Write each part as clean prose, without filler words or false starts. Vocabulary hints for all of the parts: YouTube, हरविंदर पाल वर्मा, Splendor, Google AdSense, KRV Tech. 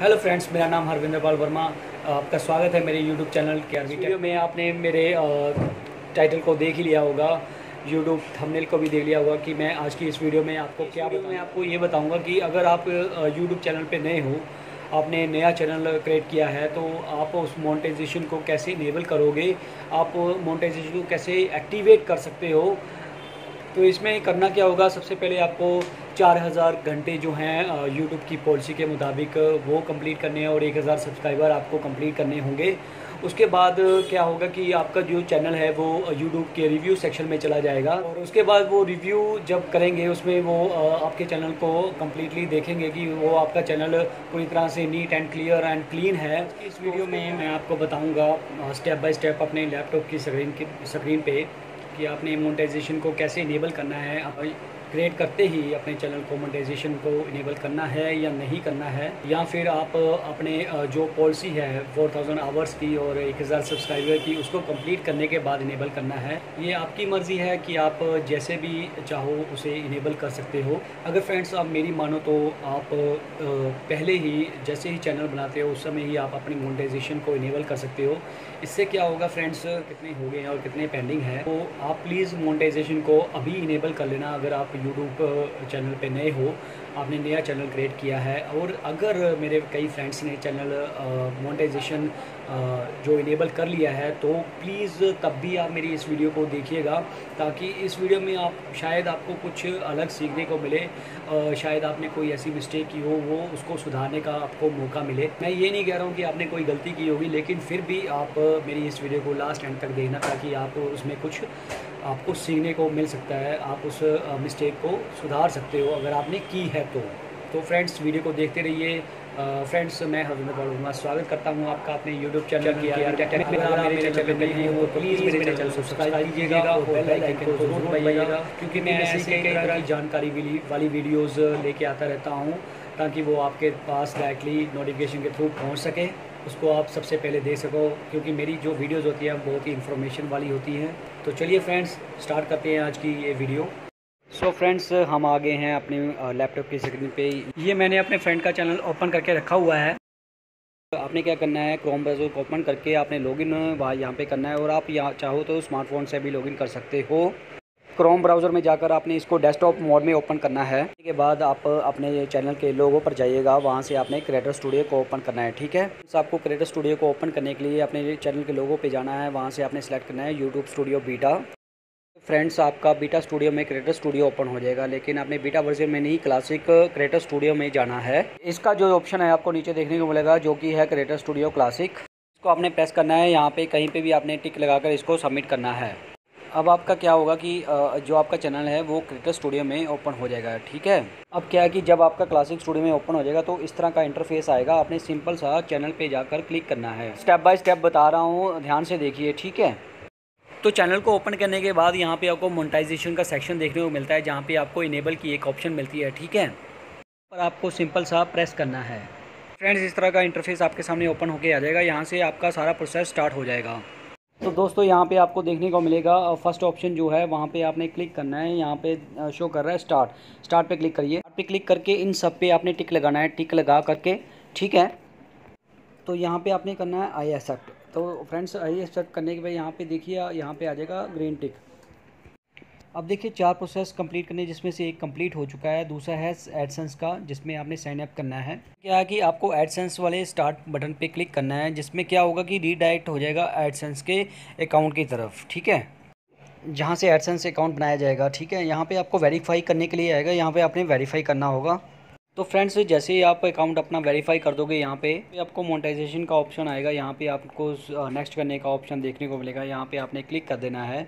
Hello friends, मेरा नाम हरविंदर पाल वर्मा, आपका स्वागत है मेरे YouTube चैनल KRV Tech में। आपने मेरे टाइटल को देख ही लिया होगा, YouTube थंबनेल को भी देख लिया होगा कि मैं आज की इस वीडियो में आपको ये बताऊंगा कि अगर आप YouTube चैनल पे नए हो, आपने नया चैनल क्रिएट किया है तो आप उस मोनेटाइजेशन को कैसे इनेबल करोगे, आप मोनेटाइजेशन को कैसे एक्टिवेट कर सकते हो। तो इसमें करना क्या होगा, सबसे पहले आपको 4000 घंटे जो हैं YouTube की पॉलिसी के मुताबिक वो कंप्लीट करने हैं और 1000 सब्सक्राइबर आपको कंप्लीट करने होंगे। उसके बाद क्या होगा कि आपका जो चैनल है वो YouTube के रिव्यू सेक्शन में चला जाएगा और उसके बाद वो रिव्यू जब करेंगे उसमें वो आपके चैनल को कम्प्लीटली देखेंगे कि वो आपका चैनल पूरी तरह से neat and clear and clean है। इस वीडियो में मैं आपको बताऊँगा स्टेप बाई स्टेप अपने लैपटॉप की स्क्रीन पर कि आपने मोनेटाइजेशन को कैसे इनेबल करना है, आप क्रिएट करते ही अपने चैनल को मोनेटाइजेशन को इनेबल करना है या नहीं करना है, या फिर आप अपने जो पॉलिसी है 4000 आवर्स की और 1000 सब्सक्राइबर की उसको कंप्लीट करने के बाद इनेबल करना है। ये आपकी मर्ज़ी है कि आप जैसे भी चाहो उसे इनेबल कर सकते हो। अगर फ्रेंड्स आप मेरी मानो तो आप पहले ही जैसे ही चैनल बनाते हो उस समय ही आप अपनी मोनेटाइजेशन को इनेबल कर सकते हो। इससे क्या होगा फ्रेंड्स, कितने हो गए हैं और कितने पेंडिंग हैं, तो आप प्लीज़ मोनेटाइजेशन को अभी इनेबल कर लेना। अगर आप यूट्यूब चैनल पे नए हो, आपने नया चैनल क्रिएट किया है, और अगर मेरे कई फ्रेंड्स ने चैनल मोनेटाइजेशन जो इनेबल कर लिया है तो प्लीज़ तब भी आप मेरी इस वीडियो को देखिएगा, ताकि इस वीडियो में आप शायद आपको कुछ अलग सीखने को मिले, शायद आपने कोई ऐसी मिस्टेक की हो वो उसको सुधारने का आपको मौका मिले। मैं ये नहीं कह रहा हूँ कि आपने कोई गलती की होगी, लेकिन फिर भी आप मेरी इस वीडियो को लास्ट एंड तक देखना ताकि आप उसमें कुछ आपको सीखने को मिल सकता है, आप उस मिस्टेक को सुधार सकते हो अगर आपने की है तो। तो फ्रेंड्स वीडियो को देखते रहिए। फ्रेंड्स मैं हरविंदर पाल वर्मा स्वागत करता हूं आपका अपने यूट्यूब चैनल पे। प्लीज़ मेरे चैनल को सब्सक्राइब कीजिएगा और बेल आइकन को जरूर दबाइएगा, क्योंकि मैं ऐसी कई तरह की जानकारी वाली वीडियोज़ लेके आता रहता हूँ ताकि वो आपके पास डायरेक्टली नोटिफिकेशन के थ्रू पहुँच सके, उसको आप सबसे पहले देख सको, क्योंकि मेरी जो वीडियोज़ होती हैं बहुत ही इन्फॉर्मेशन वाली होती हैं। तो चलिए फ्रेंड्स स्टार्ट करते हैं आज की ये वीडियो। सो फ्रेंड्स हम आ गए हैं अपने लैपटॉप की स्क्रीन पे। ये मैंने अपने फ्रेंड का चैनल ओपन करके रखा हुआ है। आपने क्या करना है, क्रोम ब्राउज़र को ओपन करके आपने लॉगिन यहाँ पे करना है, और आप यहाँ चाहो तो स्मार्टफोन से भी लॉगिन कर सकते हो। क्रोम ब्राउज़र में जाकर आपने इसको डेस्कटॉप मोड में ओपन करना है। इसके बाद आप अपने चैनल के लोगो पर जाइएगा, वहाँ से आपने क्रिएटर स्टूडियो को ओपन करना है। ठीक है, तो आपको क्रिएटर स्टूडियो को ओपन करने के लिए अपने चैनल के लोगो पे जाना है, वहाँ से आपने सेलेक्ट करना है यूट्यूब स्टूडियो बीटा। फ्रेंड्स आपका बीटा स्टूडियो में क्रिएटर स्टूडियो ओपन हो जाएगा, लेकिन आपने बीटा वर्जन में नहीं, क्लासिक क्रिएटर स्टूडियो में जाना है। इसका जो ऑप्शन है आपको नीचे देखने को मिलेगा जो कि है क्रिएटर स्टूडियो क्लासिक, इसको आपने प्रेस करना है। यहाँ पर कहीं पर भी आपने टिक लगाकर इसको सबमिट करना है। अब आपका क्या होगा कि जो आपका चैनल है वो क्रिएटर स्टूडियो में ओपन हो जाएगा। ठीक है, अब क्या है कि जब आपका क्लासिक स्टूडियो में ओपन हो जाएगा तो इस तरह का इंटरफेस आएगा। आपने सिंपल सा चैनल पे जाकर क्लिक करना है, स्टेप बाय स्टेप बता रहा हूँ, ध्यान से देखिए। ठीक है, तो चैनल को ओपन करने के बाद यहाँ पे आपको मोनेटाइजेशन का सेक्शन देखने को मिलता है, जहाँ पे आपको इनेबल की एक ऑप्शन मिलती है। ठीक है, पर आपको सिंपल सा प्रेस करना है। फ्रेंड्स इस तरह का इंटरफेस आपके सामने ओपन होकर आ जाएगा, यहाँ से आपका सारा प्रोसेस स्टार्ट हो जाएगा। तो दोस्तों यहाँ पे आपको देखने को मिलेगा फर्स्ट ऑप्शन जो है वहाँ पे आपने क्लिक करना है। यहाँ पे शो कर रहा है स्टार्ट पे क्लिक करिए। स्टार्ट पे क्लिक करके इन सब पे आपने टिक लगाना है, टिक लगा करके। ठीक है, तो यहाँ पे आपने करना है आई एक्सेप्ट। तो फ्रेंड्स आई एक्सेप्ट करने के बाद यहाँ पे देखिए, यहाँ पे आ जाएगा ग्रीन टिक। अब देखिए 4 प्रोसेस कंप्लीट करने, जिसमें से एक कंप्लीट हो चुका है, दूसरा है एडसेंस का जिसमें आपने साइन अप करना है। क्या है कि आपको एडसेंस वाले स्टार्ट बटन पे क्लिक करना है, जिसमें क्या होगा कि रीडायरेक्ट हो जाएगा एडसेंस के अकाउंट की तरफ। ठीक है, जहाँ से एडसेंस अकाउंट बनाया जाएगा। ठीक है, यहाँ पे आपको वेरीफाई करने के लिए आएगा, यहाँ पर आपने वेरीफाई करना होगा। तो फ्रेंड्स जैसे ही आप अकाउंट अपना वेरीफाई कर दोगे, यहाँ पे आपको मोनेटाइजेशन का ऑप्शन आएगा, यहाँ पर आपको नेक्स्ट करने का ऑप्शन देखने को मिलेगा, यहाँ पर आपने क्लिक कर देना है।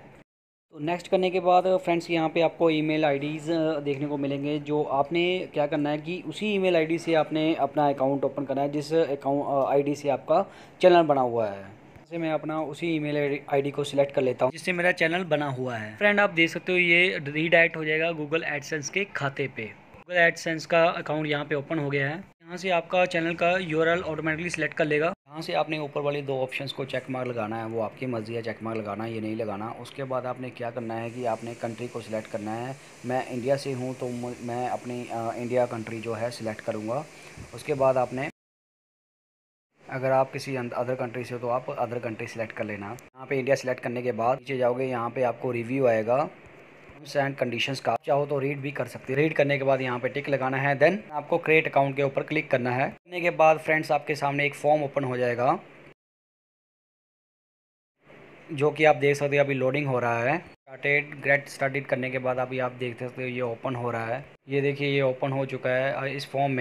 तो नेक्स्ट करने के बाद फ्रेंड्स यहाँ पे आपको ईमेल आईडीज़ देखने को मिलेंगे, जो आपने क्या करना है कि उसी ईमेल आईडी से आपने अपना अकाउंट ओपन करना है जिस अकाउंट आईडी से आपका चैनल बना हुआ है। जैसे मैं अपना उसी ईमेल आईडी को सिलेक्ट कर लेता हूँ जिससे मेरा चैनल बना हुआ है। फ्रेंड आप देख सकते हो ये रीडायरेक्ट हो जाएगा गूगल एडसेंस के खाते पे। गूगल एडसेंस का अकाउंट यहाँ पे ओपन हो गया है। यहाँ से आपका चैनल का यूआरएल ऑटोमेटिकली सिलेक्ट कर लेगा। यहाँ से आपने ऊपर वाले 2 ऑप्शंस को चेक मार्क लगाना है, वो आपकी मर्जी है चेक मार्क लगाना ये नहीं लगाना। उसके बाद आपने क्या करना है कि आपने कंट्री को सिलेक्ट करना है। मैं इंडिया से हूँ तो मैं अपनी इंडिया कंट्री जो है सिलेक्ट करूँगा। उसके बाद आपने अगर आप किसी अदर कंट्री से हो तो आप अदर कंट्री सेलेक्ट कर लेना। यहाँ पे इंडिया सेलेक्ट करने के बाद नीचे जाओगे, यहाँ पे आपको रिव्यू आएगा टर्म्स एंड कंडीशंस का, चाहो तो रीड भी कर सकते हैं। रीड करने के बाद यहाँ पे टिक लगाना है, देन आपको क्रिएट अकाउंट के ऊपर क्लिक करना है। करने के बाद फ्रेंड्स आपके सामने एक फॉर्म ओपन हो जाएगा जो कि आप देख सकते हो अभी लोडिंग हो रहा है। गेट स्टार्टेड करने के बाद अभी आप देख सकते हो ये ओपन हो रहा है। ये देखिए ये ओपन हो चुका है। इस फॉर्म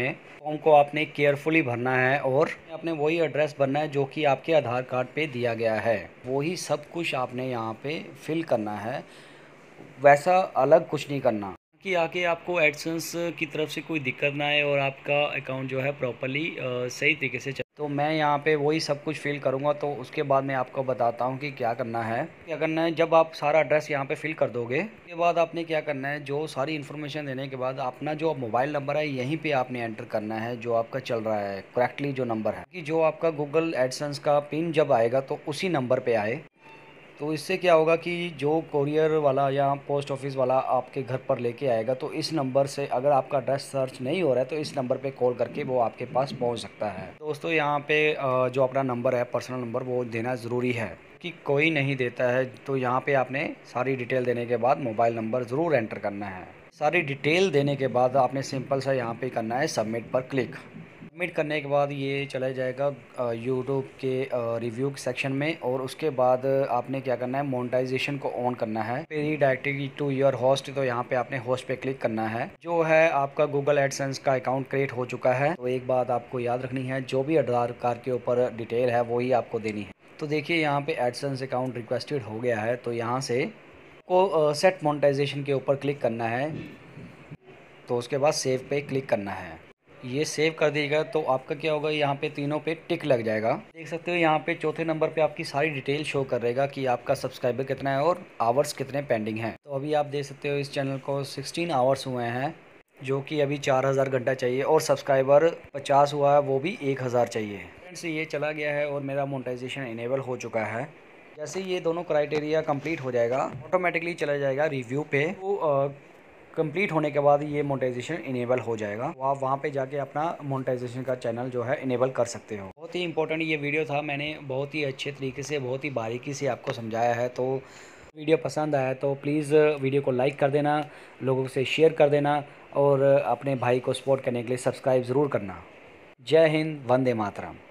को आपने केयरफुली भरना है और आपने वही एड्रेस भरना है जो कि आपके आधार कार्ड पे दिया गया है, वही सब कुछ आपने यहाँ पे फिल करना है, वैसा अलग कुछ नहीं करना कि आके आपको एडसेंस की तरफ से कोई दिक्कत ना आए और आपका अकाउंट जो है प्रॉपरली सही तरीके से चले। तो मैं यहाँ पे वही सब कुछ फिल करूँगा, तो उसके बाद मैं आपको बताता हूँ कि क्या करना है। क्या करना है, जब आप सारा एड्रेस यहाँ पे फिल कर दोगे उसके बाद आपने क्या करना है, जो सारी इन्फॉर्मेशन देने के बाद अपना जो मोबाइल नंबर है यहीं पे आपने एंटर करना है जो आपका चल रहा है करेक्टली जो नंबर है, कि जो आपका गूगल एडसेंस का पिन जब आएगा तो उसी नंबर पर आए। तो इससे क्या होगा कि जो कोरियर वाला या पोस्ट ऑफिस वाला आपके घर पर लेके आएगा तो इस नंबर से, अगर आपका एड्रेस सर्च नहीं हो रहा है तो इस नंबर पे कॉल करके वो आपके पास पहुंच सकता है। दोस्तों यहाँ पे जो अपना नंबर है, पर्सनल नंबर, वो देना ज़रूरी है कि कोई नहीं देता है। तो यहाँ पे आपने सारी डिटेल देने के बाद मोबाइल नंबर ज़रूर एंटर करना है। सारी डिटेल देने के बाद आपने सिंपल सा यहाँ पर करना है सबमिट पर क्लिक। सबमिट करने के बाद ये चला जाएगा यूट्यूब के रिव्यू सेक्शन में और उसके बाद आपने क्या करना है, मोनेटाइजेशन को ऑन करना है। रीडायरेक्टेड टू योर होस्ट, तो यहाँ पे आपने होस्ट पे क्लिक करना है। जो है आपका गूगल एडसेंस का अकाउंट क्रिएट हो चुका है। तो एक बात आपको याद रखनी है, जो भी आधार कार्ड के ऊपर डिटेल है वही आपको देनी है। तो देखिए यहाँ पे एडसेंस अकाउंट रिक्वेस्टेड हो गया है, तो यहाँ से को सेट मोनेटाइजेशन के ऊपर क्लिक करना है। तो उसके बाद सेव पे क्लिक करना है। ये सेव कर देगा तो आपका क्या होगा, यहाँ पे तीनों पे टिक लग जाएगा। देख सकते हो यहाँ पे चौथे नंबर पे आपकी सारी डिटेल शो करेगा कि आपका सब्सक्राइबर कितना है और आवर्स कितने पेंडिंग हैं। तो अभी आप देख सकते हो इस चैनल को 16 आवर्स हुए हैं जो कि अभी 4000 घंटा चाहिए और सब्सक्राइबर 50 हुआ है वो भी 1000 चाहिए। फ्रेंड्स ये चला गया है और मेरा मोनेटाइजेशन इनेबल हो चुका है। जैसे ये दोनों क्राइटेरिया कम्प्लीट हो जाएगा ऑटोमेटिकली चला जाएगा रिव्यू पे। तो कंप्लीट होने के बाद ये मोनेटाइजेशन इनेबल हो जाएगा, तो आप वहाँ पे जाके अपना मोनेटाइजेशन का चैनल जो है इनेबल कर सकते हो। बहुत ही इंपॉर्टेंट ये वीडियो था, मैंने बहुत ही अच्छे तरीके से बहुत ही बारीकी से आपको समझाया है। तो वीडियो पसंद आया तो प्लीज़ वीडियो को लाइक कर देना, लोगों से शेयर कर देना और अपने भाई को सपोर्ट करने के लिए सब्सक्राइब ज़रूर करना। जय हिंद, वंदे मातरम।